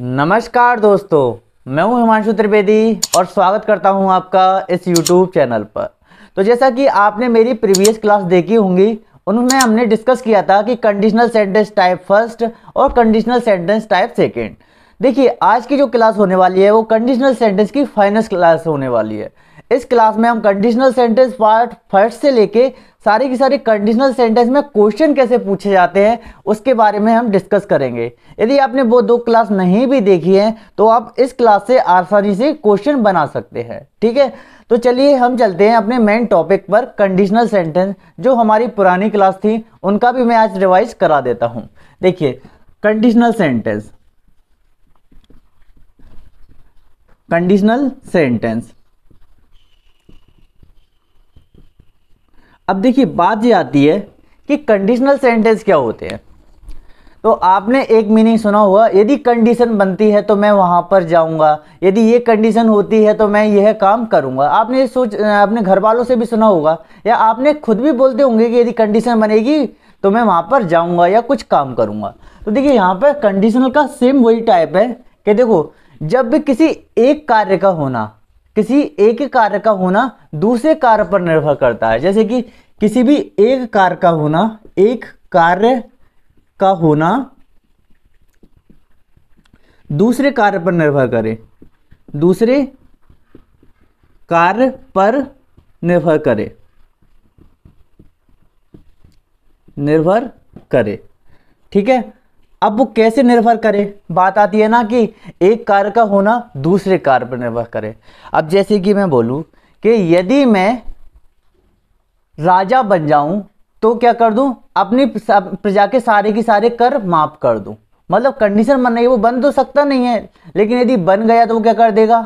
नमस्कार दोस्तों, मैं हूं हिमांशु त्रिवेदी और स्वागत करता हूं आपका इस YouTube चैनल पर। तो जैसा कि आपने मेरी प्रीवियस क्लास देखी होंगी, उनमें हमने डिस्कस किया था कि कंडीशनल सेंटेंस टाइप फर्स्ट और कंडीशनल सेंटेंस टाइप सेकंड। देखिए, आज की जो क्लास होने वाली है वो कंडीशनल सेंटेंस की फाइनल क्लास होने वाली है। इस क्लास में हम कंडीशनल सेंटेंस पार्ट फर्स्ट से लेके सारी की सारी कंडीशनल सेंटेंस में क्वेश्चन कैसे पूछे जाते हैं उसके बारे में हम डिस्कस करेंगे। यदि आपने वो दो क्लास नहीं भी देखी है तो आप इस क्लास से आसानी से क्वेश्चन बना सकते हैं। ठीक है, तो चलिए हम चलते हैं अपने मेन टॉपिक पर। कंडीशनल सेंटेंस जो हमारी पुरानी क्लास थी उनका भी मैं आज रिवाइज करा देता हूँ। देखिए, कंडीशनल सेंटेंस अब देखिए, बात ये आती है कि कंडीशनल सेंटेंस क्या होते हैं। तो आपने एक मीनिंग सुना हुआ, यदि कंडीशन बनती है तो मैं वहाँ पर जाऊँगा, यदि ये कंडीशन होती है तो मैं यह काम करूँगा। आपने ये सोच अपने घर वालों से भी सुना होगा या आपने खुद भी बोलते होंगे कि यदि कंडीशन बनेगी तो मैं वहाँ पर जाऊँगा या कुछ काम करूँगा। तो देखिए, यहाँ पर कंडीशनल का सेम वही टाइप है कि देखो, जब भी किसी एक कार्य का होना दूसरे कार्य पर निर्भर करता है। जैसे कि किसी भी एक कार्य का होना दूसरे कार्य पर निर्भर करे, निर्भर करे। ठीक है, अब वो कैसे निर्भर करे, बात आती है ना कि एक कार्य का होना दूसरे कार्य पर निर्भर करे। अब जैसे कि मैं बोलूं कि यदि मैं राजा बन जाऊं तो क्या कर दूं, अपनी प्रजा के सारे के सारे कर माफ कर दूं। मतलब कंडीशन बन रही है, वो बन तो सकता नहीं है, लेकिन यदि बन गया तो वो क्या कर देगा,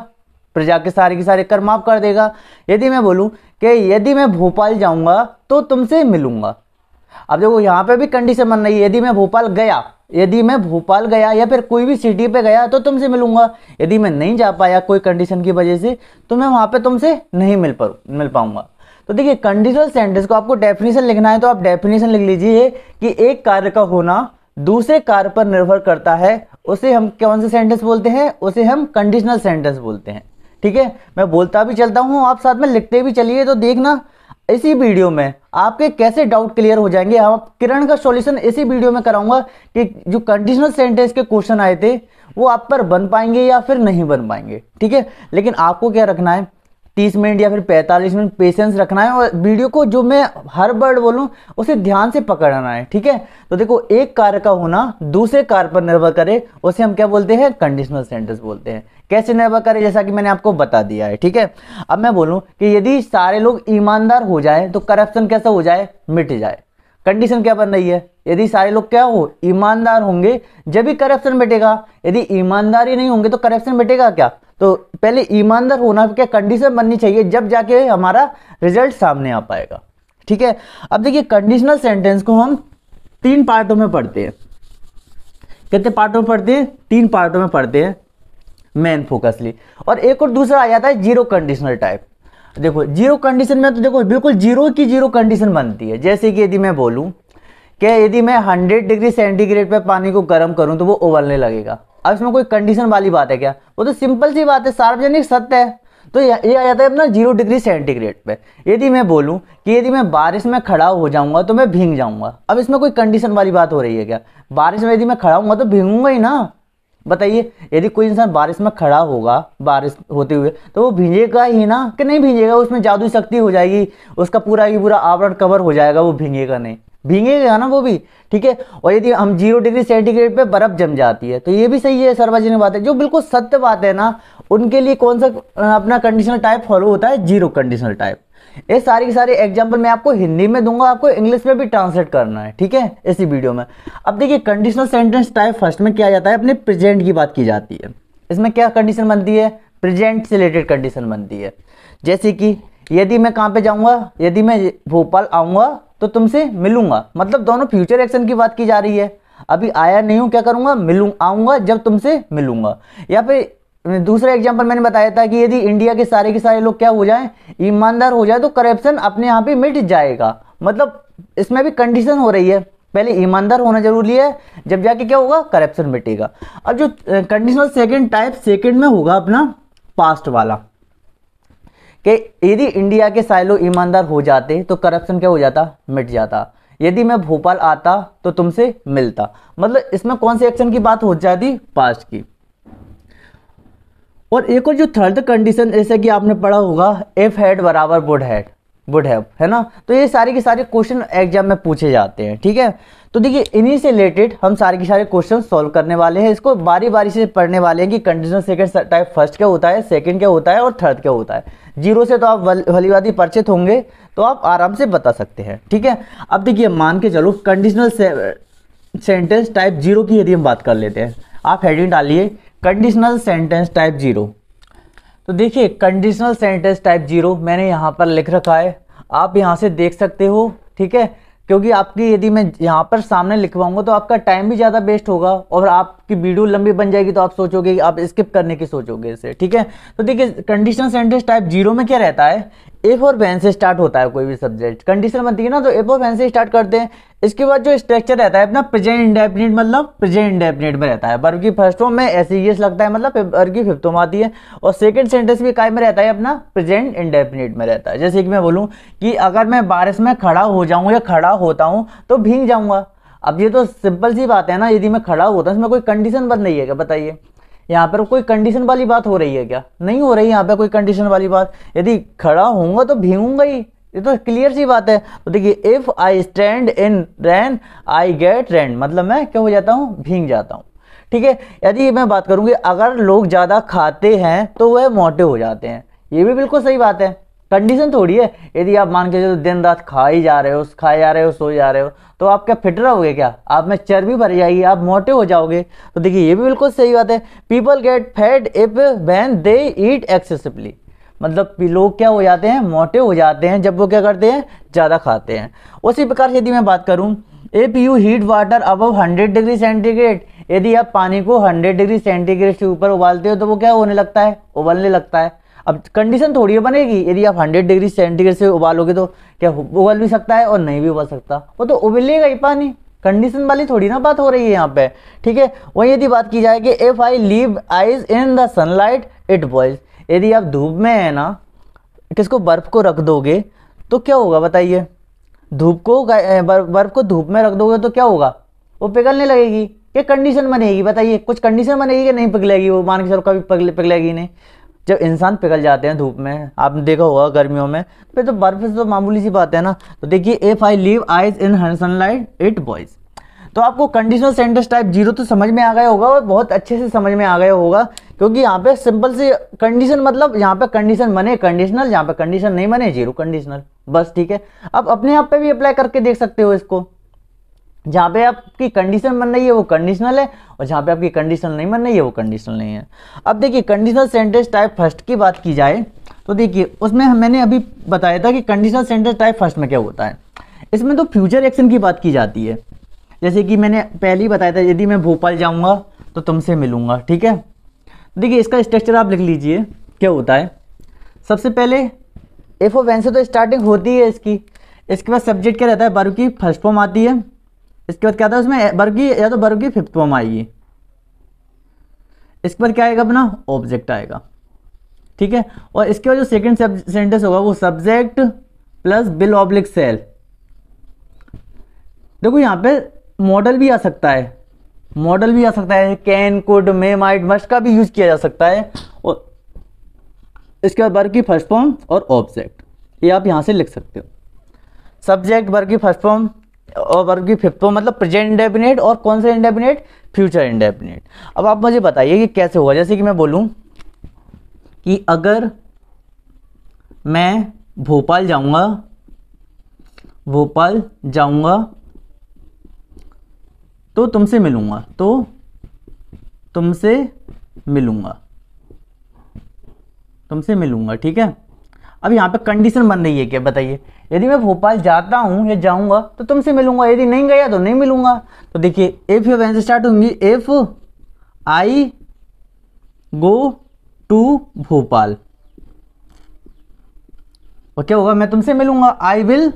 प्रजा के सारे कर माफ कर देगा। यदि मैं बोलूँ कि यदि मैं भोपाल जाऊँगा तो तुमसे मिलूँगा। अब देखो, यहाँ पर भी कंडीशन बन रही है, यदि मैं भोपाल गया या फिर कोई भी सिटी पे गया तो तुमसे मिलूंगा। यदि मैं नहीं जा पाया कोई कंडीशन की वजह से तो मैं वहाँ पे तुमसे नहीं मिल पाऊंगा। तो देखिए, कंडीशनल सेंटेंस को आपको डेफिनेशन लिखना है तो आप डेफिनेशन लिख लीजिए कि एक कार्य का होना दूसरे कार्य पर निर्भर करता है, उसे हम कौन से सेंटेंस बोलते हैं, उसे हम कंडीशनल सेंटेंस बोलते हैं। ठीक है, मैं बोलता भी चलता हूँ, आप साथ में लिखते भी चलिए। तो देखना, इसी वीडियो में आपके कैसे डाउट क्लियर हो जाएंगे। हम किरण का सॉल्यूशन इसी वीडियो में कराऊंगा कि जो कंडीशनल सेंटेंस के क्वेश्चन आए थे वो आप पर बन पाएंगे या फिर नहीं बन पाएंगे। ठीक है, लेकिन आपको क्या रखना है, 30 मिनट या फिर 45 मिनट पेशेंस रखना है और वीडियो को जो मैं हर वर्ड बोलूँ उसे ध्यान से पकड़ना है। ठीक है, तो देखो, एक कार्य का होना दूसरे कार्य पर निर्भर करे, उसे हम क्या बोलते हैं, कंडीशनल सेंटेंस बोलते हैं। कैसे निर्भर करे, जैसा कि मैंने आपको बता दिया है। ठीक है, अब मैं बोलूँ कि यदि सारे लोग ईमानदार हो जाए तो करप्शन कैसा हो जाए, मिट जाए। कंडीशन क्या बन रही है, यदि सारे लोग क्या हो, ईमानदार होंगे, जब ही करप्शन मिटेगा। यदि ईमानदार ही नहीं होंगे तो करप्शन मिटेगा क्या? तो पहले ईमानदार होना क्या कंडीशन बननी चाहिए, जब जाके हमारा रिजल्ट सामने आ पाएगा। ठीक है, अब देखिए, कंडीशनल सेंटेंस को हम तीन पार्टों में पढ़ते हैं। कितने पार्टों में पढ़ते हैं, तीन पार्टों में पढ़ते हैं मेन फोकसली, और एक और दूसरा आ जाता है जीरो कंडीशनल टाइप। देखो, जीरो कंडीशन में तो देखो बिल्कुल जीरो की जीरो कंडीशन बनती है। जैसे कि यदि मैं बोलूं कि यदि मैं 100 डिग्री सेंटीग्रेड पर पानी को गर्म करूं तो वो उबलने लगेगा। अब इसमें कोई कंडीशन वाली बात है क्या? वो तो सिंपल सी बात है, सार्वजनिक सत्य है। तो ये आ जाता है अपना 0 डिग्री सेंटीग्रेड पे। यदि मैं बोलूं कि यदि मैं बारिश में खड़ा हो जाऊंगा तो मैं भीग जाऊंगा, अब इसमें कोई कंडीशन वाली बात हो रही है क्या? बारिश में यदि मैं खड़ा हूँगा तो भीगूंगा ही ना। बताइए, यदि कोई इंसान बारिश में खड़ा होगा, बारिश होते हुए, तो वो भीगेगा ही ना कि नहीं भीगेगा? उसमें जादुई शक्ति हो जाएगी, उसका पूरा ही पूरा आवरण कवर हो जाएगा, वो भीगेगा नहीं, भीगेगा ना वो भी। ठीक है, और यदि हम 0 डिग्री सेंटीग्रेड पे बर्फ जम जाती है तो ये भी सही है, सार्वजनिक बात है, जो बिल्कुल सत्य बात है ना, उनके लिए कौन सा अपना कंडीशनल टाइप फॉलो होता है, जीरो कंडीशनल टाइप। ये सारी की सारी एग्जाम्पल मैं आपको हिंदी में दूंगा, आपको इंग्लिश में भी ट्रांसलेट करना है। ठीक है, इसी वीडियो में। अब देखिए, कंडीशनल सेंटेंस टाइप फर्स्ट में क्या जाता है, अपने प्रेजेंट की बात की जाती है। इसमें क्या कंडीशन बनती है, प्रेजेंट से रिलेटेड कंडीशन बनती है। जैसे कि यदि मैं कहाँ पे जाऊँगा, यदि मैं भोपाल आऊँगा तो तुमसे मिलूँगा। मतलब दोनों फ्यूचर एक्शन की बात की जा रही है, अभी आया नहीं हूँ, क्या करूँगा, आऊँगा जब तुमसे मिलूँगा। या फिर दूसरा एग्जाम्पल मैंने बताया था कि यदि इंडिया के सारे लोग क्या हो जाएं, ईमानदार हो जाए तो करप्शन अपने यहाँ पे मिट जाएगा। मतलब इसमें भी कंडीशन हो रही है, पहले ईमानदार होना जरूरी है, जब जाके क्या होगा करप्शन मिटेगा। अब जो कंडीशनल सेकंड टाइप सेकंड में होगा अपना पास्ट वाला कि यदि इंडिया के सारे लोग ईमानदार हो जाते तो करप्शन क्या हो जाता, मिट जाता। यदि मैं भोपाल आता तो तुमसे मिलता। मतलब इसमें कौन से एक्शन की बात हो जाती, पास्ट की। और एक और जो थर्ड कंडीशन जैसे कि आपने पढ़ा होगा एफ हैड बराबर वुड हैव, है ना। तो ये सारे के सारे क्वेश्चन एग्जाम में पूछे जाते हैं, ठीक है। तो देखिए इन्हीं से रिलेटेड हम सारे के सारे क्वेश्चन सॉल्व करने वाले हैं। इसको बारी बारी से पढ़ने वाले हैं कि कंडीशनल सेकंड टाइप फर्स्ट क्या होता है, सेकंड क्या होता है और थर्ड क्या होता है। जीरो से तो आप भलीभांति परिचित होंगे तो आप आराम से बता सकते हैं, ठीक है। अब देखिए मान के चलो कंडीशनल सेंटेंस टाइप जीरो की यदि हम बात कर लेते हैं, आप हेडिंग डालिए कंडीशनल सेंटेंस टाइप जीरो। तो देखिए कंडीशनल सेंटेंस टाइप जीरो मैंने यहाँ पर लिख रखा है, आप यहाँ से देख सकते हो, ठीक है। क्योंकि आपकी यदि मैं यहाँ पर सामने लिखवाऊंगा तो आपका टाइम भी ज़्यादा वेस्ट होगा और आपकी वीडियो लंबी बन जाएगी तो आप सोचोगे, आप स्किप करने की सोचोगे इसे, ठीक है। तो देखिए कंडीशनल सेंटेंस टाइप जीरो में क्या रहता है, ए फॉर वैन से स्टार्ट होता है कोई भी सब्जेक्ट, कंडीशन बनती है ना, तो ए फॉर वैन से स्टार्ट करते हैं। इसके बाद जो स्ट्रक्चर रहता है अपना प्रेजेंट इंडेफिनिट, मतलब प्रेजेंट इंडेफिनिट में रहता है। वर्ब की फर्स्ट फॉर्म में एसईएस लगता है, मतलब वर्ब की फिफ्थ फॉर्म आती है। और सेकंड सेंटेंस भी काय में रहता है अपना, प्रेजेंट इंडेफिनिट में रहता है। जैसे कि मैं बोलूँ कि अगर मैं बारिश में खड़ा हो जाऊँ या खड़ा होता हूँ तो भीग जाऊँगा। अब ये तो सिंपल सी बात है ना, यदि मैं खड़ा होता हूँ इसमें कोई कंडीशन बन रही है क्या, बताइए। यहाँ पर कोई कंडीशन वाली बात हो रही है क्या, नहीं हो रही यहाँ पर कोई कंडीशन वाली बात। यदि खड़ा होऊंगा तो भीगूंगा ही, ये तो क्लियर सी बात है। तो देखिए if I stand in rain I get rain, मतलब मैं क्या हो जाता हूँ, भीग जाता हूँ, ठीक है। यदि मैं बात करूँगी अगर लोग ज़्यादा खाते हैं तो वह मोटे हो जाते हैं, ये भी बिल्कुल सही बात है, कंडीशन थोड़ी है। यदि आप मान के चलो दिन रात खाए जा रहे हो सो जा रहे हो तो आप क्या फिट रहोगे क्या, आप में चर्बी भर जाएगी, आप मोटे हो जाओगे। तो देखिए ये भी बिल्कुल सही बात है। People get fat if when they eat excessively, मतलब लोग क्या हो जाते हैं, मोटे हो जाते हैं जब वो क्या करते हैं, ज़्यादा खाते हैं। उसी प्रकार यदि मैं बात करूँ if you heat water above 100 degree centigrade, यदि आप पानी को 100 डिग्री सेंटीग्रेड से ऊपर उबालते हो तो वो क्या होने लगता है, उबलने लगता है। अब कंडीशन थोड़ी है बनेगी, यदि आप 100 डिग्री सेंटीग्रेड से उबालोगे तो क्या उबल भी सकता है और नहीं भी उबल सकता, वो तो उबलेगा ही पानी, कंडीशन वाली थोड़ी ना बात हो रही है यहाँ पे, ठीक है। वहीं यदि बात की जाए कि if I leave ice in the sunlight it boils, यदि आप धूप में है ना किसको बर्फ़ को रख दोगे तो क्या होगा, बताइए। धूप को बर्फ़ को धूप में रख दोगे तो क्या होगा, वो पिघलने लगेगी। क्या कंडीशन बनेगी, बताइए, कुछ कंडीशन बनेगी कि नहीं पिघलेगी वो, मान के चलो कभी पिघलेगी नहीं। जब इंसान पिघल जाते हैं धूप में, आपने देखा होगा गर्मियों में, फिर तो बर्फ से तो मामूली सी बात है ना। तो देखिए if I leave ice in sunlight it boils. तो आपको कंडीशनल सेंटेंस टाइप जीरो तो समझ में आ गया होगा और बहुत अच्छे से समझ में आ गया होगा, क्योंकि यहाँ पे सिंपल से कंडीशन, मतलब यहाँ पे कंडीशन बने कंडीशनल, यहाँ पे कंडीशन नहीं बने जीरो कंडीशनल, बस, ठीक है। आप अपने आप पे भी अप्लाई करके देख सकते हो इसको, जहाँ पे आपकी कंडीशन बन रही है वो कंडीशनल है और जहाँ पे आपकी कंडीशनल नहीं बन रही है वो कंडीशनल नहीं है। अब देखिए कंडीशनल सेंटेंस टाइप फर्स्ट की बात की जाए तो देखिए उसमें मैंने अभी बताया था कि कंडीशनल सेंटेंस टाइप फर्स्ट में क्या होता है। इसमें तो फ्यूचर एक्शन की बात की जाती है, जैसे कि मैंने पहले ही बताया था यदि मैं भोपाल जाऊँगा तो तुमसे मिलूँगा, ठीक है। देखिए इसका स्ट्रक्चर आप लिख लीजिए क्या होता है। सबसे पहले एफ ओ वैन से तो स्टार्टिंग होती है इसकी, इसके बाद सब्जेक्ट क्या रहता है, वर्ब की फर्स्ट फॉर्म आती है। इसके बाद क्या आता है, उसमें वर्ब की या तो वर्ब की फिफ्थ फॉर्म आएगी। इसके बाद क्या आएगा अपना, ऑब्जेक्ट आएगा, ठीक है। और इसके बाद जो सेकंड सेंटेंस होगा वो subject plus will oblique shall. देखो यहाँ पे मॉडल भी आ सकता है, मॉडल भी आ सकता है, can could may might must का भी यूज किया जा सकता है। और इसके बाद वर्ब की फर्स्ट फॉर्म और ऑब्जेक्ट, ये आप यहाँ से लिख सकते हो। सब्जेक्ट, वर्ब की फर्स्ट फॉर्म और वर्ब की फिफ्थ फॉर्म, मतलब प्रेजेंट इंडेफिनिट और कौन सा इंडेफिनिट, फ्यूचर इंडेफिनिट। अब आप मुझे बताइए कि कैसे होगा। जैसे कि मैं बोलूं कि अगर मैं भोपाल जाऊंगा तो तुमसे मिलूंगा, ठीक है। अब यहाँ पे कंडीशन बन रही है क्या, बताइए। यदि मैं भोपाल जाता हूँ या जाऊँगा तो तुमसे मिलूंगा, यदि नहीं गया तो नहीं मिलूंगा। तो देखिए इफ यू वैन से स्टार्ट होंगी, if I go to Bhopal और क्या होगा, मैं तुमसे मिलूंगा, आई विल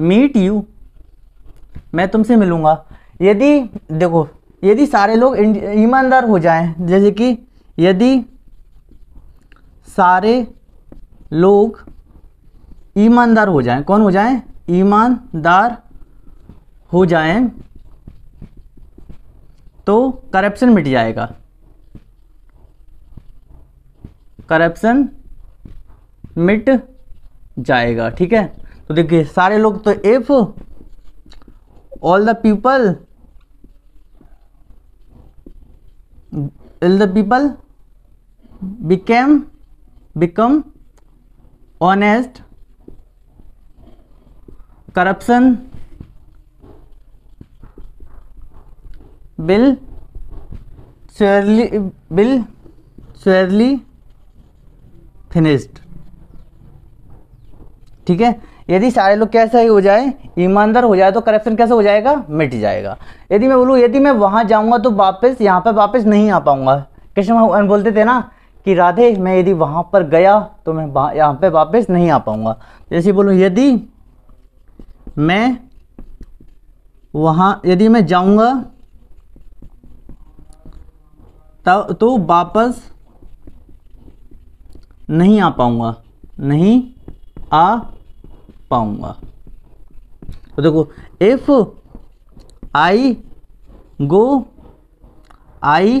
मीट यू, मैं तुमसे मिलूँगा। यदि देखो यदि सारे लोग ईमानदार हो जाएं, जैसे कि यदि सारे लोग ईमानदार हो जाएं, कौन हो जाएं? ईमानदार हो जाएं तो करप्शन मिट जाएगा, करप्शन मिट जाएगा। ठीक है, तो देखिए सारे लोग, तो if all the people become honest, corruption will surely finished। ठीक है, यदि सारे लोग कैसे ही हो जाए, ईमानदार हो जाए, तो करप्शन कैसे हो जाएगा? मिट जाएगा। यदि मैं बोलूँ यदि मैं वहाँ जाऊँगा तो वापस यहाँ पर वापस नहीं आ पाऊँगा, कृष्ण भगवान बोलते थे ना कि राधे मैं यदि वहाँ पर गया तो मैं यहाँ पे वापस नहीं आ पाऊँगा। जैसे बोलूँ यदि मैं जाऊँगा तो वापस नहीं आ पाऊँगा, नहीं आ पाऊँगा। तो देखो if I go I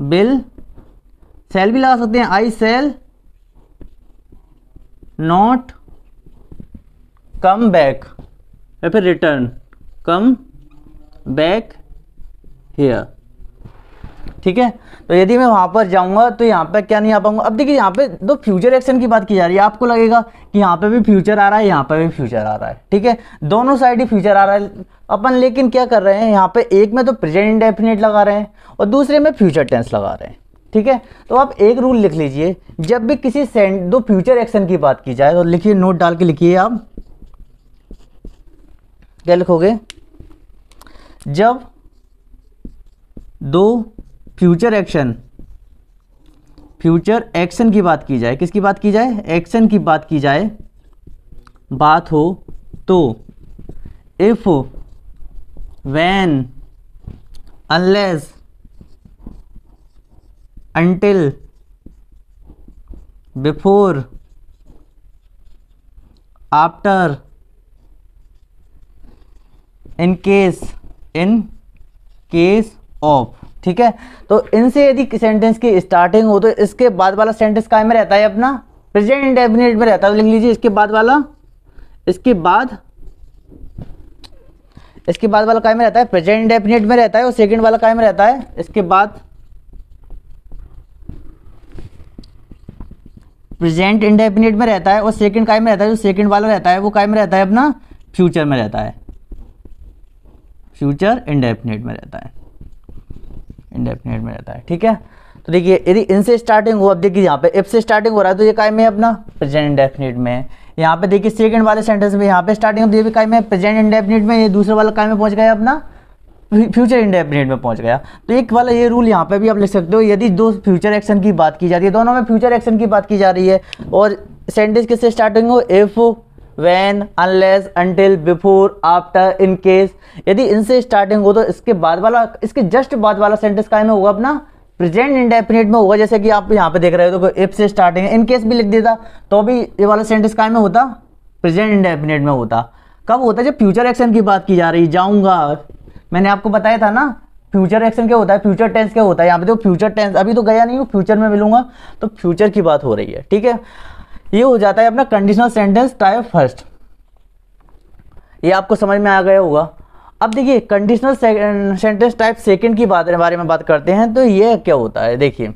will, shall भी लगा सकते हैं, I shall not come back या फिर रिटर्न, कम बैक हियर। ठीक है, तो यदि मैं वहाँ पर जाऊँगा तो यहाँ पर क्या नहीं आ पाऊँगा। अब देखिए यहाँ पे दो फ्यूचर एक्शन की बात की जा रही है, आपको लगेगा कि यहाँ पे भी फ्यूचर आ रहा है, यहाँ पे भी फ्यूचर आ रहा है। ठीक है, दोनों साइड ही फ्यूचर आ रहा है अपन, लेकिन क्या कर रहे हैं यहाँ पे एक में तो प्रेजेंट इंडेफिनिट लगा रहे हैं और दूसरे में फ्यूचर टेंस लगा रहे हैं। ठीक है, तो आप एक रूल लिख लीजिए, जब भी किसी दो फ्यूचर एक्शन की बात की जाए तो लिखिए, नोट डाल के लिखिए। आप क्या लिखोगे? जब दो फ्यूचर एक्शन की बात की जाए, किसकी बात की जाए? एक्शन की बात की जाए, बात हो तो if when unless until before after in case of. ठीक है, तो इनसे यदि सेंटेंस की स्टार्टिंग हो तो इसके बाद वाला सेंटेंस काय में रहता है? अपना प्रेजेंट इंडेफिनिट में रहता है। लिख लीजिए इसके बाद वाला काय में रहता है? प्रेजेंट इंडेफिनिट में रहता है। और सेकंड वाला काय में रहता है? इसके बाद प्रेजेंट इंडेफिनिट में रहता है। और सेकंड काय में रहता है? जो सेकंड वाला रहता है वो काय में रहता है? अपना फ्यूचर में रहता है, फ्यूचर इंडेफिनिट में रहता है, इंडेफिनिट में रहता है। ठीक है, तो देखिए यदि इनसे स्टार्टिंग हो, अब देखिए यहाँ पे इफ से स्टार्टिंग हो रहा है तो ये काय में है? अपना प्रेजेंट इंडेफिनिट में है। यहाँ पे देखिए सेकंड वाले सेंटेंस में यहाँ पे स्टार्टिंग तो ये भी काय में है? प्रेजेंट इंडेफिनिट में। ये दूसरा वाला काय में पहुँच गया? अपना फ्यूचर इंडेफिनिट में पहुँच गया। तो एक वाला ये रूल यहाँ पे भी आप लिख सकते हो, यदि दो फ्यूचर एक्शन की बात की जाती है, दोनों में फ्यूचर एक्शन की बात की जा रही है और सेंटेंस किससे स्टार्टिंग हो? If When, unless, until, before, after, in case, यदि इनसे स्टार्टिंग हो तो इसके बाद वाला, इसके जस्ट बाद वाला सेंटेंस काय में होगा? अपना प्रेजेंट इंडेफिनिट में होगा। जैसे कि आप यहाँ पे देख रहे हो तो इफ से स्टार्टिंग, इन केस भी लिख देता तो भी ये वाला सेंटेंस काय में होता? प्रेजेंट इंडेफिनिट में होता। कब होता? जब फ्यूचर एक्शन की बात की जा रही, जाऊँगा। मैंने आपको बताया था ना फ्यूचर एक्शन क्या होता है, फ्यूचर टेंस क्या होता है। यहाँ पे देखो फ्यूचर टेंस, अभी तो गया नहीं हूँ, फ्यूचर में मिलूंगा, तो फ्यूचर की बात हो रही है। ठीक है, ये हो जाता है अपना कंडीशनल सेंटेंस टाइप फर्स्ट, ये आपको समझ में आ गया होगा। अब देखिए कंडीशनल सेंटेंस टाइप सेकंड की बारे में बात करते हैं, तो ये क्या होता है? देखिए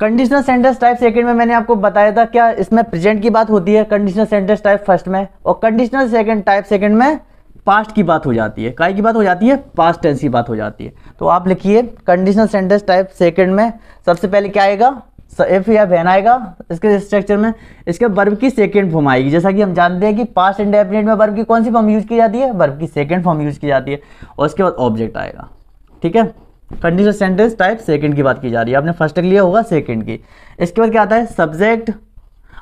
कंडीशनल सेंटेंस टाइप सेकंड में मैंने आपको बताया था क्या, इसमें प्रेजेंट की बात होती है कंडीशनल सेंटेंस टाइप फर्स्ट में, और कंडीशनल टाइप सेकंड में पास्ट की बात हो जाती है। काय की बात हो जाती है? पास्ट टेंस की बात हो जाती है। तो आप लिखिए कंडीशनल सेंटेंस टाइप सेकंड में सबसे पहले क्या आएगा? इफ या व्हेन आएगा। इसके स्ट्रक्चर में इसके वर्ब की सेकंड फॉर्म आएगी। जैसा कि हम जानते हैं कि पास्ट इंडेफिनिट में वर्ब की कौन सी फॉर्म यूज की जाती है? वर्ब की सेकंड फॉर्म यूज की जाती है। और उसके बाद ऑब्जेक्ट आएगा। ठीक है, कंडीशनल सेंटेंस टाइप सेकंड की बात की जा रही है, आपने फर्स्ट लिया होगा सेकंड की। इसके बाद क्या आता है? सब्जेक्ट।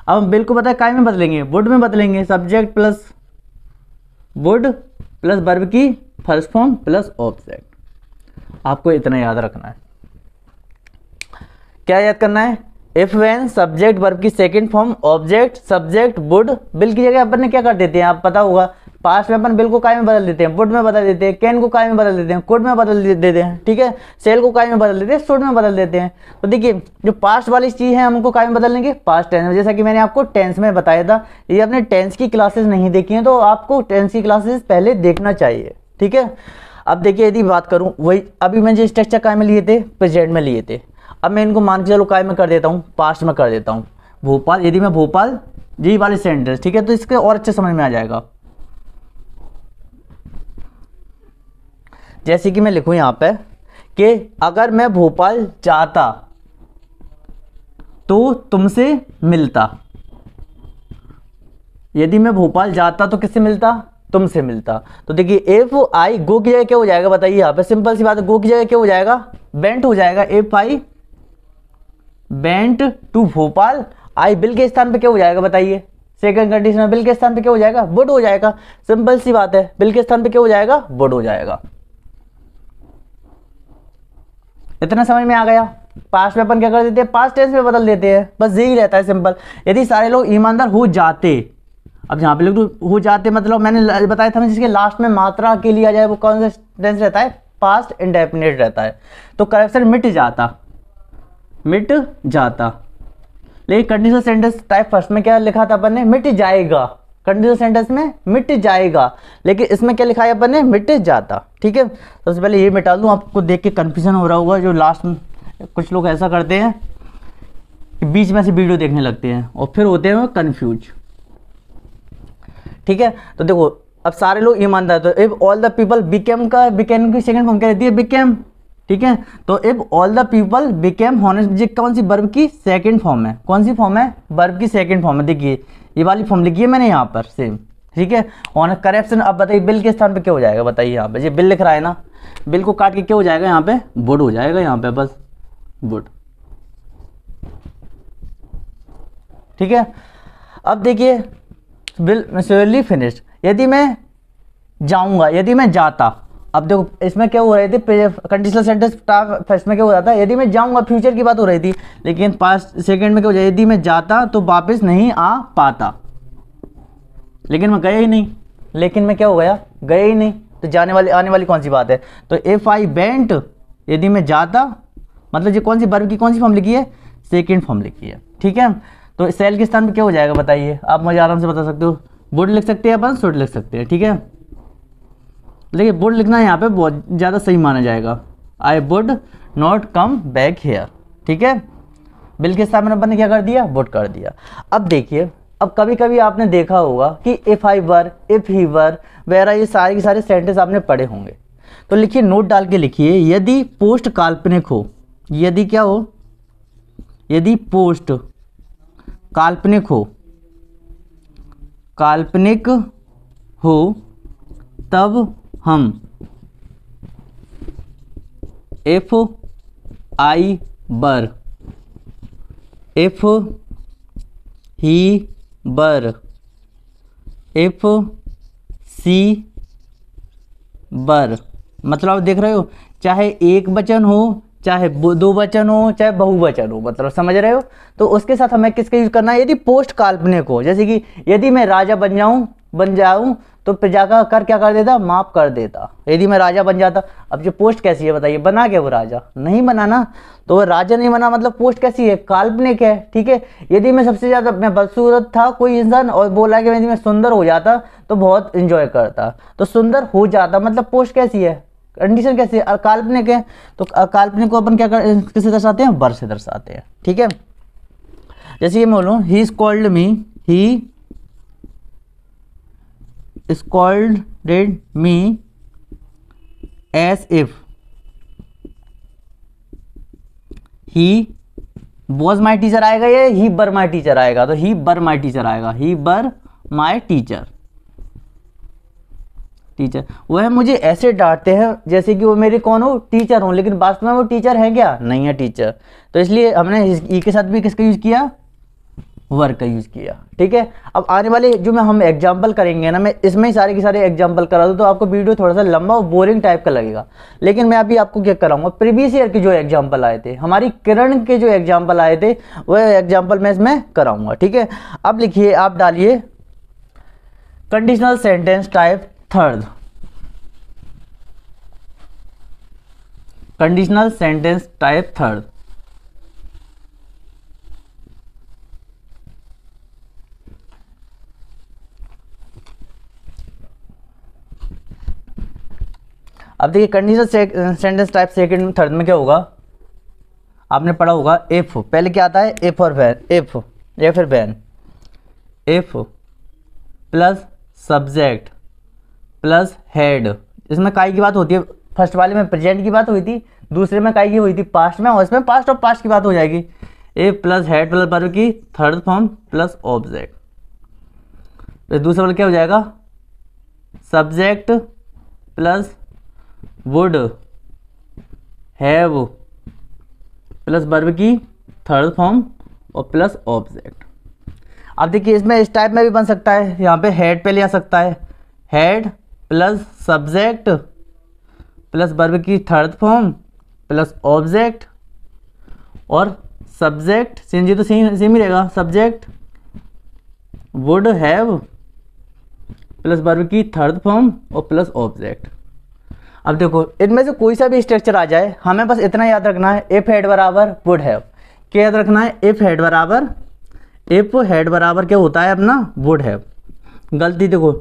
अब हम बिल को पता है काय में बदलेंगे, वुड में बदलेंगे। Subject plus would plus verb की फर्स्ट फॉर्म प्लस ऑब्जेक्ट। आपको इतना याद रखना है। क्या याद करना है? इफ व्हेन सब्जेक्ट वर्ब की second form object subject would. Will की जगह अपन ने क्या कर देते हैं, आप पता होगा पास्ट में अपन बिल को काय में बदल देते हैं, वुड में बदल देते हैं, कैन को काय में बदल देते हैं, कुड में बदल देते हैं, ठीक है, सेल को काय में बदल देते हैं, शुड में बदल देते हैं। तो देखिए जो पास्ट वाली चीज़ है हम उनको काय में बदल लेंगे पास्ट टेंस में, जैसा कि मैंने आपको टेंस में बताया था। ये आपने टेंस की क्लासेस नहीं देखी हैं तो आपको टेंस की क्लासेस पहले देखना चाहिए, ठीक है। अब देखिए यदि बात करूँ, वही अभी मैंने जो स्ट्रक्चर काय में लिए थे, प्रेजेंट में लिए थे, अब मैं इनको मान के चलो काय में कर देता हूँ, पास्ट में कर देता हूँ भोपाल, यदि मैं भोपाल जी वाले सेंटेंस, ठीक है, तो इसके और अच्छे समझ में आ जाएगा। जैसे कि मैं लिखूँ यहाँ पे कि अगर मैं भोपाल जाता तो तुमसे मिलता, यदि मैं भोपाल जाता तो किससे मिलता, तुमसे मिलता। तो देखिए इफ आई गो की जगह क्या हो जाएगा बताइए, यहाँ पे सिंपल सी बात है, गो की जगह क्या हो जाएगा, बेंट हो जाएगा। If I went to Bhopal, I will के स्थान पे क्या हो जाएगा बताइए, सेकंड कंडीशन में बिल के स्थान पे क्या हो जाएगा, वुड हो जाएगा। सिंपल सी बात है, बिल के स्थान पे क्या हो जाएगा, वुड हो जाएगा। इतना समझ में आ गया। पास्ट में अपन क्या कर देते हैं, पास्ट टेंस में बदल देते हैं, बस यही रहता है सिंपल। यदि सारे लोग ईमानदार हो जाते, अब यहाँ पे लोग हो जाते मतलब मैंने बताया था जिसके लास्ट में मात्रा के लिए आ जाए वो कौन सा टेंस रहता है, पास्ट इंडेफिनिट रहता है। तो करप्शन मिट जाता, मिट जाता, लेकिन कंडीशनल सेंटेंस टाइप फर्स्ट में क्या लिखा था अपन ने, मिट जाएगा। कंडीशनल सेंटेंस में मिट जाएगा, लेकिन इसमें क्या लिखा है अपन ने, मिट जाता, ठीक है। सबसे पहले ये मिटा दूँ, आपको देख के कन्फ्यूजन हो रहा होगा। जो लास्ट में कुछ लोग ऐसा करते हैं कि बीच में से वीडियो देखने लगते हैं और फिर होते हैं कन्फ्यूज, ठीक है। तो देखो अब सारे लोग ईमानदार, तो if all the people became का, बिकेम की सेकंड फॉर्म क्या रहती है, बिकेम, ठीक है। तो if all the people became honest, ये कौन सी वर्ब की सेकंड फॉर्म है, कौन सी फॉर्म है, वर्ब की सेकंड फॉर्म है। देखिए ये वाली फॉर्म लिखी है मैंने यहाँ पर सेम, ठीक है। ऑन करप्शन, अब बताइए बिल के स्थान पे क्या हो जाएगा बताइए, यहाँ पे ये बिल लिख रहा है ना, बिल को काट के क्या हो जाएगा यहाँ पे, वुड हो जाएगा, यहाँ पे बस वुड, ठीक है। अब देखिए बिल स्योरली फिनिश्ड, यदि मैं जाऊँगा, यदि मैं जाता, अब देखो इसमें क्या हो रही थी, कंडीशनल सेंटेंस फर्स्ट में क्या हो रहा था, यदि मैं जाऊँगा फ्यूचर की बात हो रही थी, लेकिन पास्ट सेकंड में क्या हो जाए, यदि मैं जाता तो वापस नहीं आ पाता, लेकिन मैं गया ही नहीं, लेकिन मैं क्या हो गया, गया ही नहीं। तो जाने वाली आने वाली कौन सी बात है, तो इफ आई वेंट, यदि मैं जाता, मतलब ये कौन सी वर्ब की कौन सी फॉर्म लिखी है, सेकेंड फॉर्म लिखी है, ठीक है। तो सेल के स्थान पर क्या हो जाएगा बताइए, आप मुझे आराम से बता सकते हो, वुड लिख सकते हैं अपन, शुड लिख सकते हैं, ठीक है, लेकिन वुड लिखना यहाँ पे बहुत ज़्यादा सही माना जाएगा। I would not come back here, ठीक है। बिल के स्थान पर अपन ने क्या कर दिया, वुड कर दिया। अब देखिए, अब कभी कभी आपने देखा होगा कि if I were, if he वर वगैरह ये सारे के सारे सेंटेंस आपने पढ़े होंगे, तो लिखिए नोट डाल के लिखिए, यदि पोस्ट काल्पनिक हो, यदि क्या हो, यदि पोस्ट काल्पनिक हो, काल्पनिक हो तब हम if I were, if he were, if she were, मतलब आप देख रहे हो चाहे एक वचन हो, चाहे दो वचन हो, चाहे बहुवचन हो, मतलब समझ रहे हो। तो उसके साथ हमें किसका यूज़ करना है, यदि पोस्ट काल्पनिक हो, जैसे कि यदि मैं राजा बन जाऊं तो प्रजा का कर क्या कर देता, माफ़ कर देता, यदि मैं राजा बन जाता। अब जो पोस्ट कैसी है बताइए, बना क्या वो राजा, नहीं बना ना, तो वो राजा नहीं बना, मतलब पोस्ट कैसी है, काल्पनिक है, ठीक है। यदि मैं सबसे ज़्यादा मैं बदसूरत था कोई इंसान और बोला कि यदि मैं सुंदर हो जाता तो बहुत इंजॉय करता, तो सुंदर हो जाता मतलब पोस्ट कैसी है, कंडीशन कैसी है, काल्पनिक है। तो काल्पनिक को अपन क्या किससे दर्शाते हैं, वर्ब से दर्शाते हैं, ठीक है। जैसे कि मैं बोलूँ he is called me, he scolded me as if he was my teacher आएगा, ये ही वर माई टीचर आएगा, तो ही वर माई टीचर आएगा, ही वर माई टीचर, टीचर वह मुझे ऐसे डांटते हैं जैसे कि वो मेरे कौन हो, टीचर हो, लेकिन वास्तव में वो टीचर है क्या, नहीं है टीचर। तो इसलिए हमने ई के साथ भी किसका यूज किया, वर्क का यूज़ किया। ठीक है, अब आने वाले जो मैं हम एग्जांपल करेंगे ना, मैं इसमें ही सारे के सारे एग्जांपल करा दूँ तो आपको वीडियो थोड़ा सा लंबा और बोरिंग टाइप का लगेगा। लेकिन मैं अभी आपको क्या कराऊंगा, प्रीवियस ईयर के जो एग्जांपल आए थे, हमारी किरण के जो एग्जांपल आए थे, वह एग्जांपल मैं इसमें कराऊंगा। ठीक है, अब लिखिए, आप डालिए conditional sentence type third, conditional sentence type third. अब देखिए conditional sentence type second third में क्या होगा, आपने पढ़ा होगा एफ, पहले क्या आता है, A for when, if A for when, if plus subject plus had. इसमें काई की बात होती है, फर्स्ट वाले में प्रेजेंट की बात हुई थी, दूसरे में काई की हुई थी पास्ट में, और इसमें पास्ट और पास्ट की बात हो जाएगी। ए प्लस हेड प्लस वर्ब की थर्ड फॉर्म प्लस ऑब्जेक्ट। दूसरा वाला क्या हो जाएगा, subject plus would have plus verb की थर्ड फॉर्म और प्लस ऑब्जेक्ट। अब देखिए इसमें इस टाइप में भी बन सकता है, यहाँ पे हेड पे ले आ सकता है, had plus subject plus verb की थर्ड फॉर्म प्लस ऑब्जेक्ट, और सब्जेक्ट सेम जी तो सेम ही रहेगा, subject would have plus verb की थर्ड फॉर्म और प्लस ऑब्जेक्ट। अब देखो इनमें से कोई सा भी स्ट्रक्चर आ जाए, हमें बस इतना याद रखना है, एफ हेड बराबर वुड हैव। क्या याद रखना है, एफ हेड बराबर, एफ हेड बराबर क्या होता है अपना, वुड हैव। गलती देखो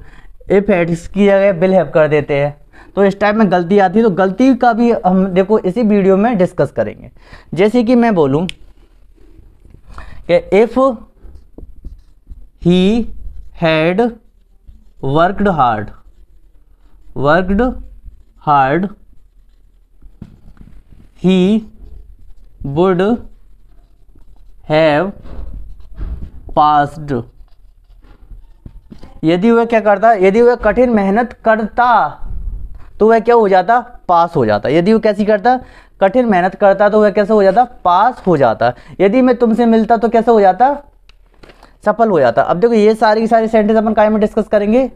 एफ हेड की जगह विल हैव कर देते हैं, तो इस टाइप में गलती आती है, तो गलती का भी हम देखो इसी वीडियो में डिस्कस करेंगे। जैसे कि मैं बोलूँ कि if he had worked hard, worked hard he would have passed. यदि वह क्या करता, यदि वह कठिन मेहनत करता तो वह क्या हो जाता, पास हो जाता। यदि वह कैसी करता, कठिन मेहनत करता, तो वह कैसे हो जाता, पास हो जाता। यदि मैं तुमसे मिलता तो कैसे हो जाता, सफल हो जाता। अब देखो ये सारी की सारी सेंटेंस अपन काहे में डिस्कस करेंगे,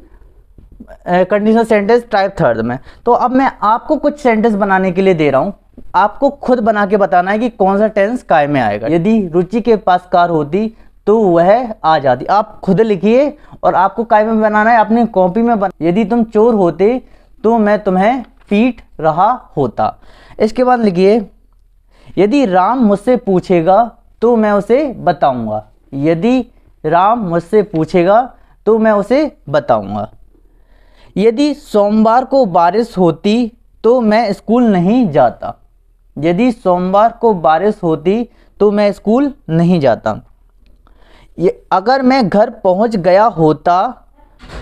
कंडीशनल सेंटेंस टाइप थर्ड में। तो अब मैं आपको कुछ सेंटेंस बनाने के लिए दे रहा हूँ, आपको खुद बना के बताना है कि कौन सा टेंस काय में आएगा। यदि रुचि के पास कार होती तो वह आ जाती। आप खुद लिखिए और आपको काय में बनाना है, अपनी कॉपी में बना। यदि तुम चोर होते तो मैं तुम्हें पीट रहा होता। इसके बाद लिखिए, यदि राम मुझसे पूछेगा तो मैं उसे बताऊँगा, यदि राम मुझसे पूछेगा तो मैं उसे बताऊँगा। यदि सोमवार को बारिश होती तो मैं स्कूल नहीं जाता, यदि सोमवार को बारिश होती तो मैं स्कूल नहीं जाता। अगर मैं घर पहुंच गया होता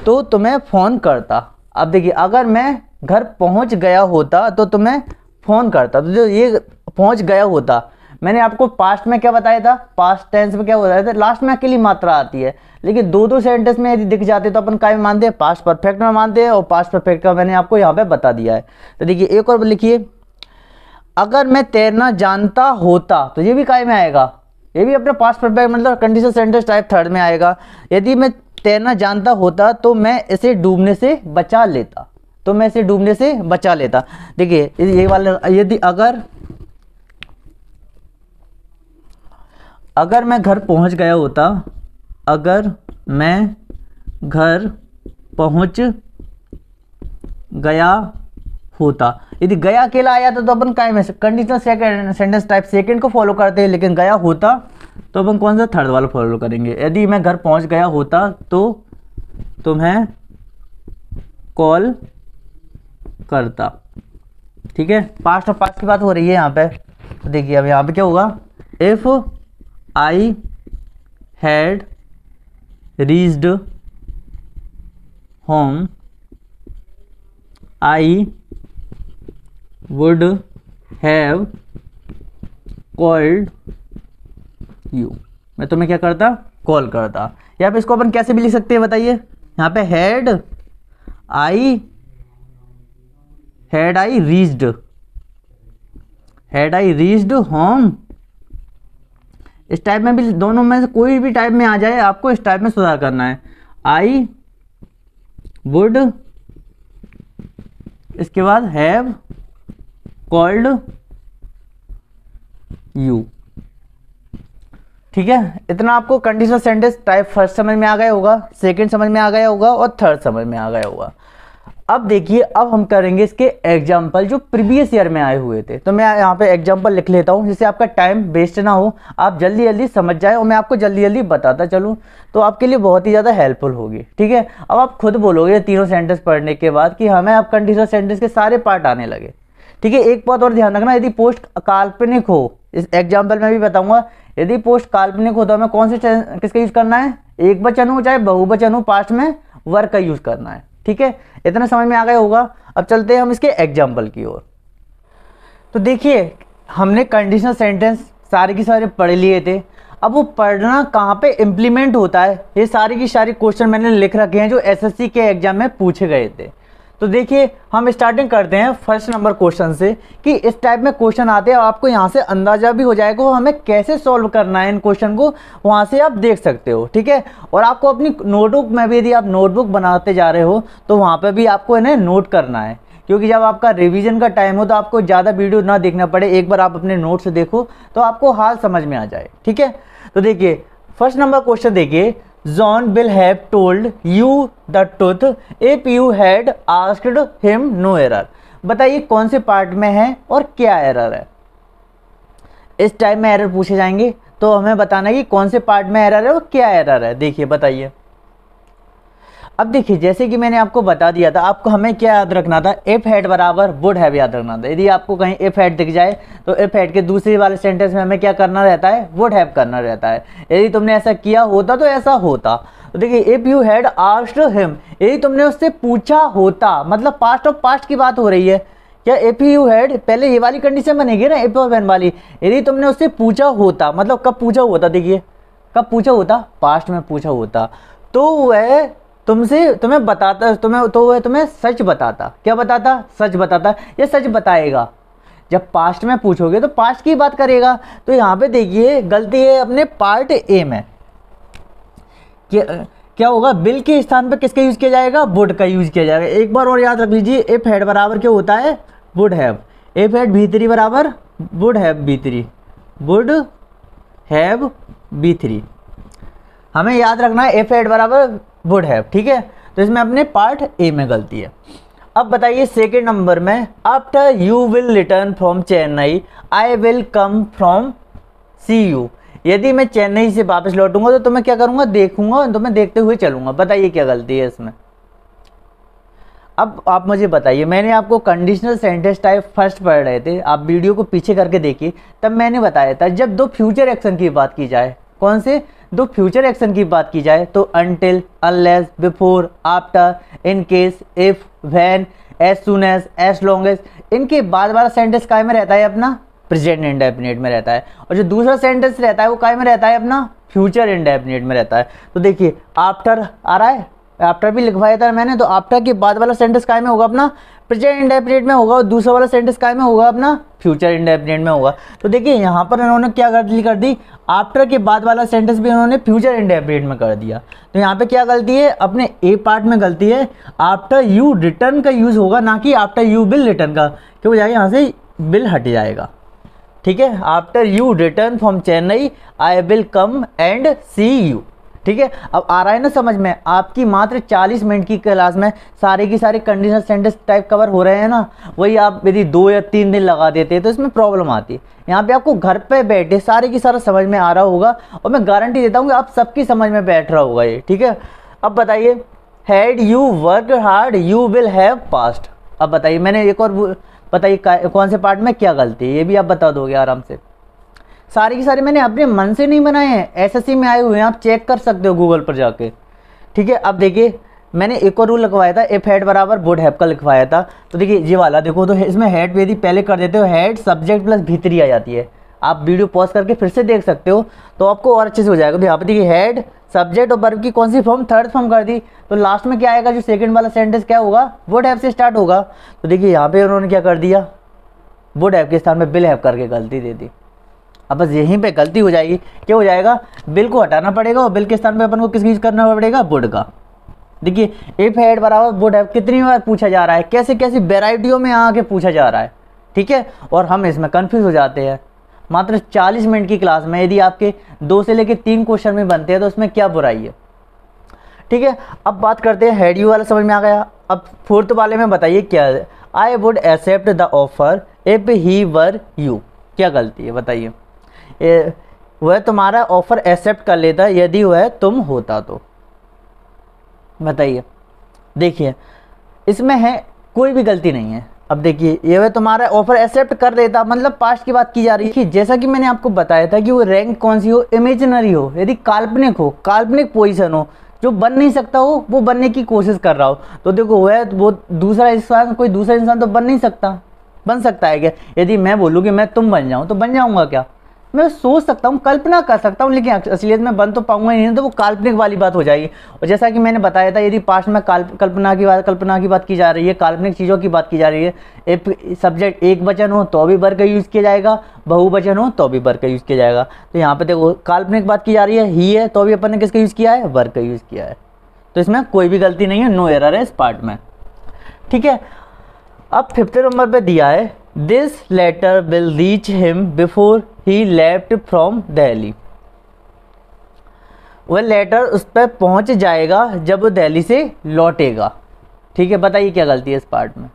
तो तुम्हें फ़ोन करता। अब देखिए, अगर मैं घर पहुंच गया होता तो तुम्हें फ़ोन करता, तो जो ये पहुंच गया होता, मैंने आपको पास्ट में क्या बताया था, पास्ट टेंस में क्या बताया था, लास्ट में अकेली मात्रा आती है। लेकिन दो दो सेंटेंस में यदि दिख जाते तो अपन काय में मानते हैं, पास्ट परफेक्ट में मानते हैं, और पास्ट परफेक्ट का मैंने आपको यहाँ पे बता दिया है। तो देखिए एक और लिखिए, अगर मैं तैरना जानता होता तो ये भी काय में आएगा, ये भी अपना पास्ट परफेक्ट मतलब कंडीशनल सेंटेंस टाइप थर्ड में आएगा। यदि मैं तैरना जानता होता तो मैं इसे डूबने से बचा लेता, तो मैं इसे डूबने से बचा लेता। देखिए ये वाला, यदि अगर मैं घर पहुंच गया होता, अगर मैं घर पहुंच गया होता, यदि गया अकेला आया तो अपन काय में कंडीशनल सेंटेंस टाइप सेकंड को फॉलो करते हैं, लेकिन गया होता तो अपन कौन सा थर्ड वाला फॉलो करेंगे। यदि मैं घर पहुंच गया होता तो तुम्हें कॉल करता। ठीक है, पास्ट और पास्ट की बात हो रही है यहाँ पे। तो देखिए अब यहाँ पे क्या होगा, if I had reached home, I would have called you. मैं तुम्हें क्या करता, कॉल करता। यहाँ पे इसको अपन कैसे भी लिख सकते हैं बताइए, यहाँ पे had I reached home इस टाइप में भी, दोनों में से कोई भी टाइप में आ जाए आपको इस टाइप में सुधार करना है। आई वुड, इसके बाद हैव कॉल्ड यू। ठीक है, इतना आपको कंडीशनल सेंटेंस टाइप फर्स्ट समझ में आ गया होगा, सेकंड समझ में आ गया होगा और थर्ड समझ में आ गया होगा। अब देखिए, अब हम करेंगे इसके एग्जाम्पल जो प्रीवियस ईयर में आए हुए थे। तो मैं यहाँ पे एग्जाम्पल लिख लेता हूँ जिससे आपका टाइम वेस्ट ना हो, आप जल्दी जल्दी समझ जाए और मैं आपको जल्दी जल्दी बताता चलूँ तो आपके लिए बहुत ही ज़्यादा हेल्पफुल होगी। ठीक है, अब आप खुद बोलोगे तीनों सेंटेंस पढ़ने के बाद कि हमें अब कंडीशनल सेंटेंस के सारे पार्ट आने लगे। ठीक है, एक बात और ध्यान रखना, यदि पोस्ट काल्पनिक हो, इस एग्जाम्पल में भी बताऊँगा, यदि पोस्ट काल्पनिक हो तो हमें कौन से किसका यूज़ करना है, एक वचन हो चाहे बहुवचन हो, पास्ट में वर्ब का यूज़ करना है। ठीक है, इतना समझ में आ गया होगा। अब चलते हैं हम इसके एग्जाम्पल की ओर। तो देखिए, हमने कंडीशनल सेंटेंस सारे के सारे पढ़ लिए थे। अब वो पढ़ना कहाँ पे इम्प्लीमेंट होता है, ये सारे के सारे क्वेश्चन मैंने लिख रखे हैं जो एसएससी के एग्जाम में पूछे गए थे। तो देखिए, हम स्टार्टिंग करते हैं फर्स्ट नंबर क्वेश्चन से कि इस टाइप में क्वेश्चन आते हैं, आपको यहाँ से अंदाजा भी हो जाएगा हमें कैसे सॉल्व करना है इन क्वेश्चन को, वहाँ से आप देख सकते हो। ठीक है, और आपको अपनी नोटबुक में भी, यदि आप नोटबुक बनाते जा रहे हो तो वहाँ पे भी आपको इन्हें नोट करना है, क्योंकि जब आपका रिविज़न का टाइम हो तो आपको ज़्यादा वीडियो ना देखना पड़े, एक बार आप अपने नोट्स देखो तो आपको हाल समझ में आ जाए। ठीक है, तो देखिए फर्स्ट नंबर क्वेश्चन, देखिए John will have told you the truth if you had asked him no error। बताइए कौन से पार्ट में है और क्या एरर है। इस टाइप में एरर पूछे जाएंगे तो हमें बताना है कि कौन से पार्ट में एरर है और क्या एरर है। देखिए बताइए, अब देखिए जैसे कि मैंने आपको बता दिया था, आपको हमें क्या याद रखना था, इफ हैड बराबर वुड हैव याद रखना था। यदि आपको कहीं इफ हैड दिख जाए तो इफ हैड के दूसरे वाले सेंटेंस में हमें क्या करना रहता है, वुड हैव करना रहता है। यदि तुमने ऐसा किया होता तो ऐसा होता। तो देखिए if you had asked him, यदि तुमने उससे पूछा होता, मतलब पास्ट ऑफ पास्ट की बात हो रही है क्या, इफ यू हैड पहले ये वाली कंडीशन बनेगी ना, इफ और व्हेन वाली। यदि तुमने उससे पूछा होता, मतलब कब पूछा होता, देखिए कब पूछा होता, पास्ट में पूछा होता, तो वह तुमसे तुम्हें बताता, तुम्हें तो वह तुम्हें सच बताता। क्या बताता, सच बताता या सच बताएगा। जब पास्ट में पूछोगे तो पास्ट की बात करेगा। तो यहाँ पे देखिए गलती है अपने पार्ट ए में। क्या होगा, विल के स्थान पर किसका यूज़ किया जाएगा, वुड का यूज़ किया जाएगा। एक बार और याद रख लीजिए, इफ हैड बराबर क्या होता है, वुड हैव। इफ हैड बी3 बराबर वुड हैव बी3, वुड हैव बी3, हमें याद रखना है इफ हैड बराबर वुड हैव। ठीक है, तो इसमें अपने पार्ट ए में गलती है। अब बताइए सेकेंड नंबर में, after you will return from Chennai I will come from see you. यदि मैं चेन्नई से वापस लौटूंगा तो तुम्हें क्या करूंगा, देखूंगा और तुम्हें देखते हुए चलूंगा। बताइए क्या गलती है इसमें। अब आप मुझे बताइए, मैंने आपको कंडीशनल सेंटेंस टाइप फर्स्ट पढ़ रहे थे, आप वीडियो को पीछे करके देखिए, तब मैंने बताया था जब दो फ्यूचर एक्शन की बात की जाए, कौन से दो फ्यूचर एक्शन की बात की जाए, तो until, unless, before, after, in case, if, when, as soon as, as long as, इनके बाद वाला सेंटेंस काय में रहता है अपना, प्रेजेंट इंडेफिनिट में रहता है, और जो दूसरा सेंटेंस रहता है वो काय में रहता है अपना, फ्यूचर इंडेफिनिट में रहता है। तो देखिए आफ्टर आ रहा है, आफ्टर भी लिखवाया था मैंने, तो आफ्टर के बाद वाला सेंटेंस काय में होगा अपना, प्रेजेंट इंडेफिनिट में होगा, और दूसरा वाला सेंटेंस काय में होगा अपना, फ्यूचर इंडेफिनिट में होगा। तो देखिए यहाँ पर इन्होंने क्या गलती कर दी, आफ्टर के बाद वाला सेंटेंस भी इन्होंने फ्यूचर इंडेफिनिट में कर दिया। तो यहाँ पे क्या गलती है, अपने ए पार्ट में गलती है, आफ्टर यू रिटर्न का यूज़ होगा ना कि आफ्टर यू विल रिटर्न का, क्यों जाएगा यहाँ से विल हट जाएगा। ठीक है, after you return from Chennai I will come and see you. ठीक है, अब आ रहा है ना समझ में, आपकी मात्र 40 मिनट की क्लास में सारे की सारे कंडीशनल सेंटेंस टाइप कवर हो रहे हैं ना, वही आप यदि 2 या 3 दिन लगा देते हैं तो इसमें प्रॉब्लम आती है। यहाँ पे आपको घर पे बैठे सारे की सारा समझ में आ रहा होगा, और मैं गारंटी देता हूँ कि आप सबकी समझ में बैठ रहा होगा ये। ठीक है, अब बताइए had you work hard you will have passed. अब बताइए मैंने एक और, बताइए कौन से पार्ट में क्या गलती है, ये भी आप बता दोगे आराम से। सारे के सारे मैंने अपने मन से नहीं बनाए हैं, एसएससी में आए हुए हैं, आप चेक कर सकते हो गूगल पर जाके। ठीक है, अब देखिए मैंने एक और रूल लिखवाया था, इफ हैड बराबर वुड हैव का लिखवाया था। तो देखिए ये वाला देखो, तो इसमें हैड यदि पहले कर देते हो, हैड सब्जेक्ट प्लस भीतरी आ जाती है, आप वीडियो पॉज करके फिर से देख सकते हो तो आपको और अच्छे से हो जाएगा। तो यहाँ पर देखिए हैड सब्जेक्ट और वर्ब की कौन सी फॉर्म, थर्ड फॉर्म कर दी, तो लास्ट में क्या आएगा, जो सेकेंड वाला सेंटेंस क्या होगा, वुड हैव से स्टार्ट होगा। तो देखिए यहाँ पर उन्होंने क्या कर दिया, वुड हैव के स्थान पर विल हैव करके गलती दे दी। अब बस यहीं पे गलती हो जाएगी। क्या हो जाएगा, बिल को हटाना पड़ेगा और बिल के स्थान पे अपन को किस चीज़ करना पड़ेगा, वुड का। देखिए इफ हेड बराबर वुड है कितनी बार पूछा जा रहा है, कैसे कैसी वेराइटियों में आके पूछा जा रहा है, ठीक है। और हम इसमें कन्फ्यूज़ हो जाते हैं। मात्र 40 मिनट की क्लास में यदि आपके 2 से लेकर 3 क्वेश्चन में बनते हैं तो उसमें क्या बुराई है, ठीक है। अब बात करते हैं हेड यू वाला समझ में आ गया। अब फोर्थ वाले में बताइए क्या है, I would accept the offer if he were you. क्या गलती है बताइए, वह तुम्हारा ऑफर एक्सेप्ट कर लेता यदि वह तुम होता तो। बताइए, देखिए इसमें है कोई भी गलती नहीं है। अब देखिए ये वह तुम्हारा ऑफर एक्सेप्ट कर लेता, मतलब पास्ट की बात की जा रही है। जैसा कि मैंने आपको बताया था कि वो रैंक कौन सी हो, इमेजिनरी हो, यदि काल्पनिक हो, काल्पनिक पोजीशन हो, जो बन नहीं सकता हो वो बनने की कोशिश कर रहा हो, तो देखो वह वो दूसरा इंसान, कोई दूसरा इंसान तो बन नहीं सकता। बन सकता है क्या? यदि मैं बोलूँ कि मैं तुम बन जाऊँ तो बन जाऊँगा क्या? मैं सोच सकता हूँ, कल्पना कर सकता हूँ, लेकिन असलियत में बन तो पाऊँगा नहीं, तो वो काल्पनिक वाली बात हो जाएगी। और जैसा कि मैंने बताया था, यदि पास्ट में कल्पना की बात की जा रही है, काल्पनिक चीज़ों की बात की जा रही है, एक सब्जेक्ट एक वचन हो तो भी वर्ग का यूज़ किया जाएगा, बहुवचन हो तो भी वर्ग का यूज़ किया जाएगा। तो यहाँ पर देखो काल्पनिक बात की जा रही है, ही है तो भी अपन ने किसका यूज़ किया है, वर्ग का यूज़ किया है। तो इसमें कोई भी गलती नहीं है, नो एरर है इस पार्ट में, ठीक है। अब 5th नंबर पर दिया है this letter will reach him before he left from Delhi. वह लेटर उस पर पहुँच जाएगा जब वो दिल्ली से लौटेगा, ठीक है। बताइए क्या गलती है इस पार्ट में,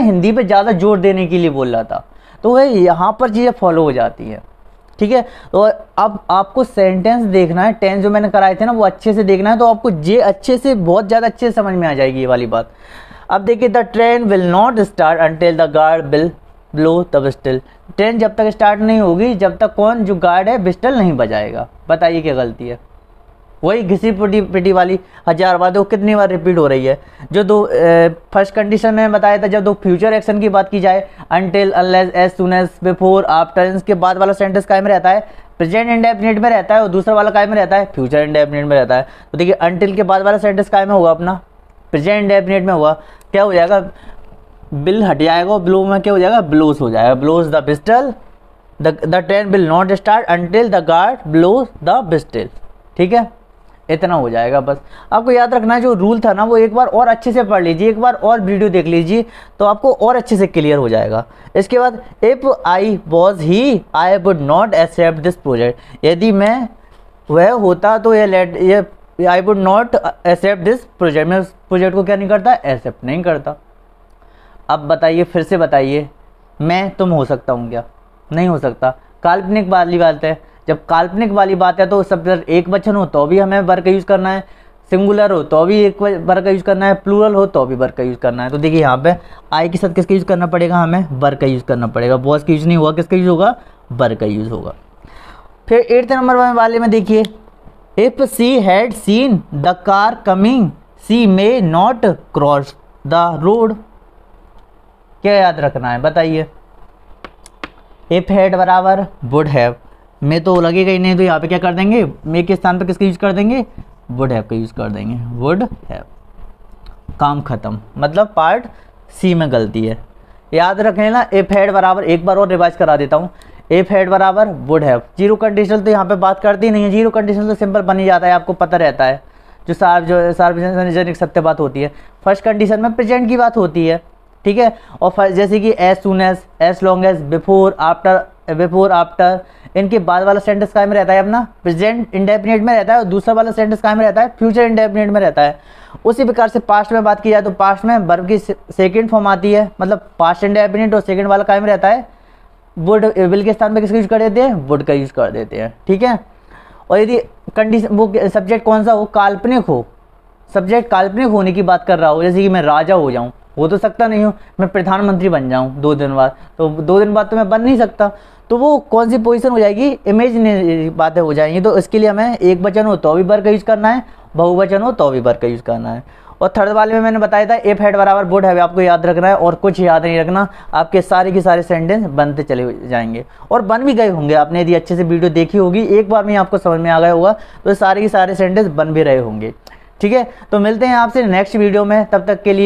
हिंदी पे ज़्यादा जोर देने के लिए बोल रहा था, तो वह यहाँ पर चीज़ें फॉलो हो जाती है, ठीक है। और अब आपको सेंटेंस देखना है, टेंस जो मैंने कराए थे ना वो अच्छे से देखना है, तो आपको ये अच्छे से, बहुत ज़्यादा अच्छे से समझ में आ जाएगी ये वाली बात। अब देखिए the train will not start until the guard will blow the whistle. Train जब तक स्टार्ट नहीं होगी जब तक कौन, जो गार्ड है, बिस्टल नहीं बजाएगा। बताइए क्या गलती है, वही घिसी पिटी वाली 1000 बातें, वो कितनी बार रिपीट हो रही है। जो दो फर्स्ट कंडीशन में बताया था, जब दो फ्यूचर एक्शन की बात की जाए, until, unless, as soon as, before, after, इसके बाद वाला सेंटेंस कायम रहता है, प्रेजेंट इंडेफिनिट में रहता है, और दूसरा वाला कायम रहता है, फ्यूचर इंडेफिनिट में रहता है। तो देखिए अंटिल के बाद वाला सेंटेंस कायम होगा अपना, प्रेजेंट इंडेफिनिट में हुआ, क्या हो जाएगा, बिल हट जाएगा, और ब्लो में क्या हो जाएगा, ब्लोस हो जाएगा, blows the whistle. The train will not start until the guard blows the whistle, ठीक है। इतना हो जाएगा बस। आपको याद रखना है जो रूल था ना वो एक बार और अच्छे से पढ़ लीजिए, एक बार और वीडियो देख लीजिए, तो आपको और अच्छे से क्लियर हो जाएगा। इसके बाद if I was he I would not accept this project. यदि मैं वह होता तो ये I would not accept this project, मैं उस प्रोजेक्ट को क्या नहीं करता, एक्सेप्ट नहीं करता। अब बताइए, फिर से बताइए, मैं तुम हो सकता हूँ क्या? नहीं हो सकता। काल्पनिक वाली बात है, जब काल्पनिक वाली बात है तो सब्जेक्ट एक वचन हो तो भी हमें वर्ग का यूज़ करना है, सिंगुलर हो तो भी एक वर्ग का यूज़ करना है, प्लूरल हो तो भी वर्ग का यूज़ करना है। तो देखिए यहाँ पे आई के साथ किसका यूज़ करना पड़ेगा, हमें वर्ग का यूज़ करना पड़ेगा, वॉज का यूज़ नहीं हुआ, किसका यूज़ होगा, वर्ग का यूज़ होगा। फिर 8th नंबर वाले में देखिए if she had seen the car coming she may not cross the road. क्या याद रखना है बताइए, इफ हैड बराबर वुड हैव, में तो लगेगा ही नहीं, तो यहाँ पे क्या कर देंगे, मे के स्थान पर किसका यूज़ कर देंगे, वुड हैव का यूज़ कर देंगे, वुड हैव, काम खत्म। मतलब पार्ट सी में गलती है, याद रख लेना। इफ हैड बराबर, एक बार और रिवाइज करा देता हूँ, इफ हैड बराबर वुड हैव। जीरो कंडीशनल तो यहाँ पे बात करती नहीं है, जीरो कंडीशनल तो सिंपल बन ही जाता है, आपको पता रहता है, जो सार्वजनिक सत्य बात होती है। फर्स्ट कंडीशन में प्रेजेंट की बात होती है, ठीक है। और जैसे कि as soon as, as long as, before, after, before after, इनके बाद वाला सेंटेंस कायम रहता है अपना, प्रेजेंट इंडेफिनिट में रहता है, और दूसरा वाला सेंटेंस कायम रहता है, फ्यूचर इंडेफिनिट में रहता है। उसी प्रकार से पास्ट में बात की जाए तो पास्ट में वर्ब की सेकंड फॉर्म आती है, मतलब पास्ट इंडेफिनिट और सेकंड वाला कायम रहता है, वुड विल के स्थान पे किसका यूज़ कर देते हैं, वुड का यूज़ कर देते हैं, ठीक है। और यदि कंडीशन वो सब्जेक्ट कौन सा हो, काल्पनिक हो, सब्जेक्ट काल्पनिक होने की बात कर रहा हो, जैसे कि मैं राजा हो जाऊँ, वो तो सकता नहीं हूँ, मैं प्रधानमंत्री बन जाऊँ 2 दिन बाद, तो 2 दिन बाद तो मैं बन नहीं सकता, तो वो कौन सी पोजीशन हो जाएगी, इमेजिनरी बातें हो जाएंगी। तो इसके लिए हमें एक वचन हो तो भी वर्ग का यूज़ करना है, बहुवचन हो तो भी वर्ग का यूज़ करना है। और 3rd वाले में मैंने बताया था इफ हैड बराबर वुड हैव, आपको याद रखना है और कुछ याद नहीं रखना, आपके सारे के सारे सेंटेंस बनते चले जाएंगे, और बन भी गए होंगे। आपने यदि अच्छे से वीडियो देखी होगी, एक बार में आपको समझ में आ गया होगा, तो सारे के सारे सेंटेंस बन भी रहे होंगे, ठीक है। तो मिलते हैं आपसे नेक्स्ट वीडियो में, तब तक के लिए